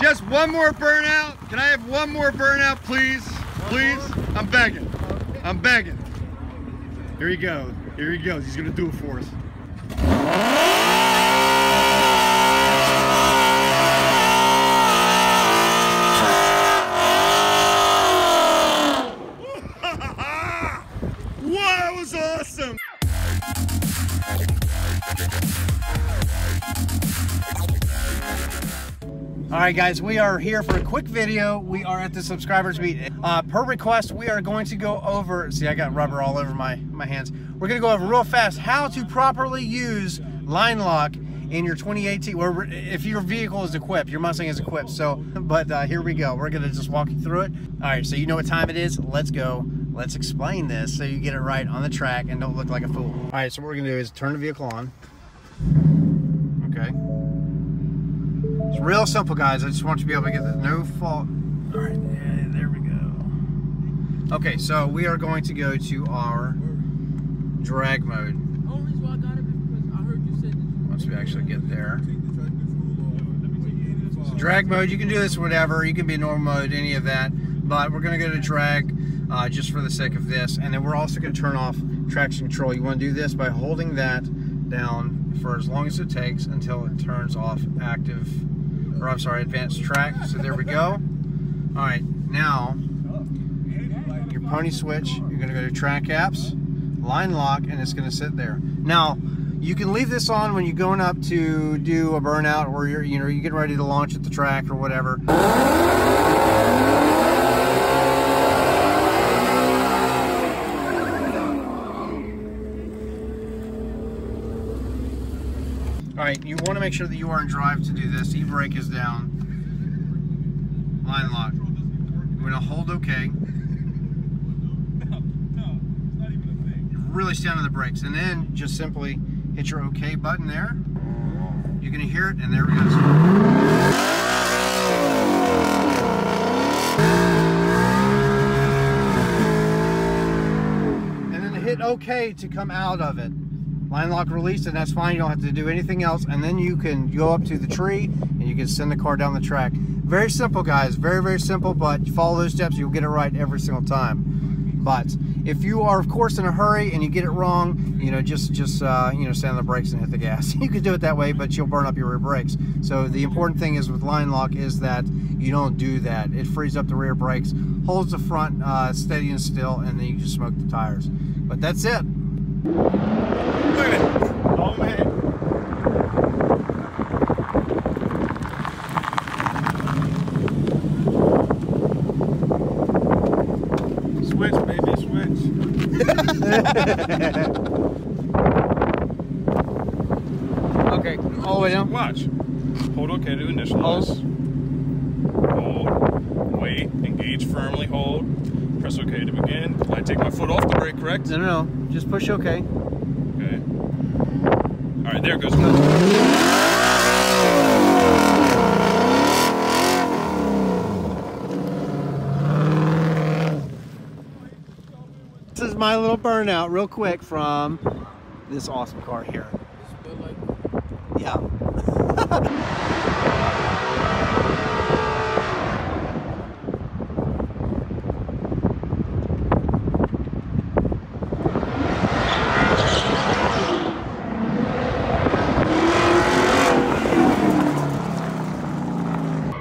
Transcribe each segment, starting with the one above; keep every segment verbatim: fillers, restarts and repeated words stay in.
Just one more burnout. Can I have one more burnout, please? Please? I'm begging. I'm begging. Here he goes. Here he goes. He's going to do it for us. Wow, that was awesome. All right, guys, we are here for a quick video. We are at the subscribers meet. Uh, per request, we are going to go over, see, I got rubber all over my, my hands. We're gonna go over real fast how to properly use LINE LOCK in your twenty eighteen, or if your vehicle is equipped, your Mustang is equipped. So, but uh, here we go. We're gonna just walk you through it. All right, so you know what time it is. Let's go. Let's explain this so you get it right on the track and don't look like a fool. All right, so what we're gonna do is turn the vehicle on. Okay. It's real simple, guys. I just want you to be able to get the no fault. All right, yeah, there we go. Okay, so we are going to go to our drag mode. Only reason why I got it because I heard you said once we actually get there. So drag mode, you can do this whatever. You can be normal mode, any of that. But we're going to go to drag uh, just for the sake of this. And then we're also going to turn off traction control. You want to do this by holding that down for as long as it takes until it turns off active. Or I'm sorry, advanced track. So there we go. All right, now your pony switch, you're gonna go to track apps, LINE LOCK, and it's gonna sit there. Now, you can leave this on when you're going up to do a burnout or you're, you know, you're getting ready to launch at the track or whatever. All right, you want to make sure that you are in drive to do this. E-brake is down. LINE LOCK. We're going to hold OK. No, no, it's not even a thing. You're really stand on the brakes. And then just simply hit your OK button there. You're going to hear it, and there it goes. And then hit OK to come out of it. LINE LOCK released, and that's fine. You don't have to do anything else. And then you can go up to the tree and you can send the car down the track. Very simple, guys. Very, very simple, but follow those steps. You'll get it right every single time. But if you are, of course, in a hurry and you get it wrong, you know, just, just uh, you know, stand on the brakes and hit the gas. You can do it that way, but you'll burn up your rear brakes. So the important thing is with LINE LOCK is that you don't do that. It frees up the rear brakes, holds the front uh, steady and still, and then you just smoke the tires. But that's it. Look at it. Oh, man. Switch, baby, switch. Okay, all the way down. Watch. Hold OK to initialize. Hold. Hold. Wait. Engage firmly. Hold. Press OK to begin. I take my foot off the brake, correct? No, no, no. Just push OK. Okay. All right, there goes. This is my little burnout real quick from this awesome car here. Yeah.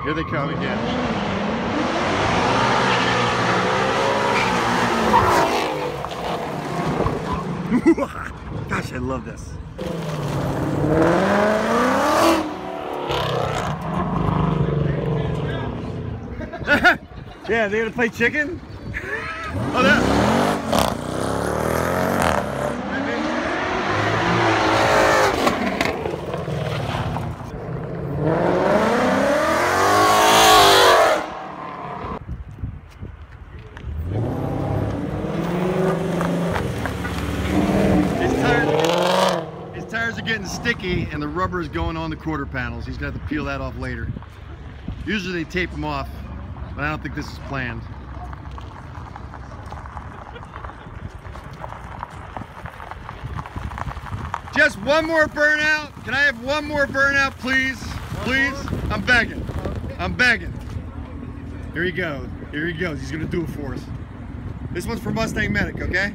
Here they come again. Gosh, I love this. Yeah, they're gonna play chicken? Oh, that. Getting sticky and the rubber is going on the quarter panels. He's gonna have to peel that off later. Usually they tape them off, but I don't think this is planned. Just one more burnout. Can I have one more burnout, please? Please? I'm begging. I'm begging. Here he goes. Here he goes. He's going to do it for us. This one's for Mustang Medic, okay?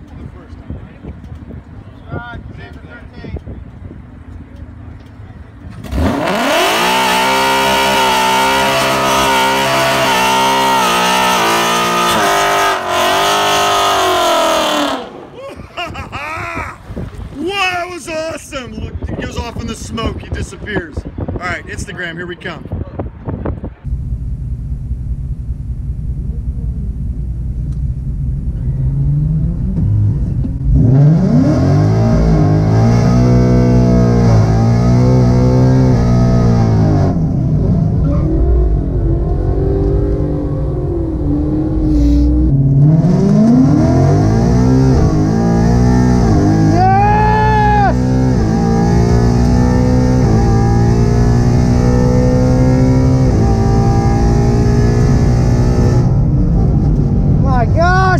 Awesome! Look, he goes off in the smoke, he disappears. Alright, Instagram, here we come.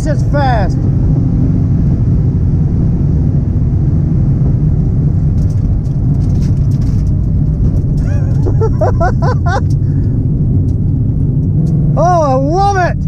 It's fast. Oh, I love it.